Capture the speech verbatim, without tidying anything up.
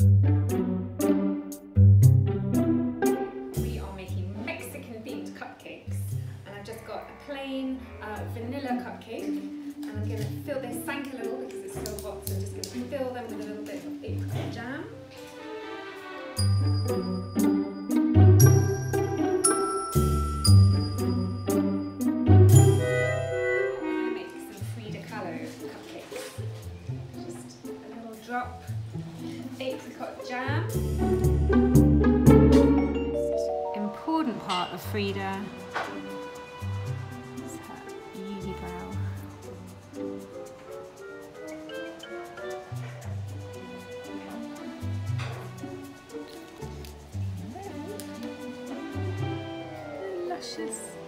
We are making Mexican themed cupcakes, and I've just got a plain uh, vanilla cupcake, and I'm going to fill this, sank a little because it's still hot, so I'm just going to fill them with a little bit of apricot jam. We're going to make some Frida Kahlo cupcakes. Just a little drop apricot jam. Important part of Frida is her beauty brow. Luscious.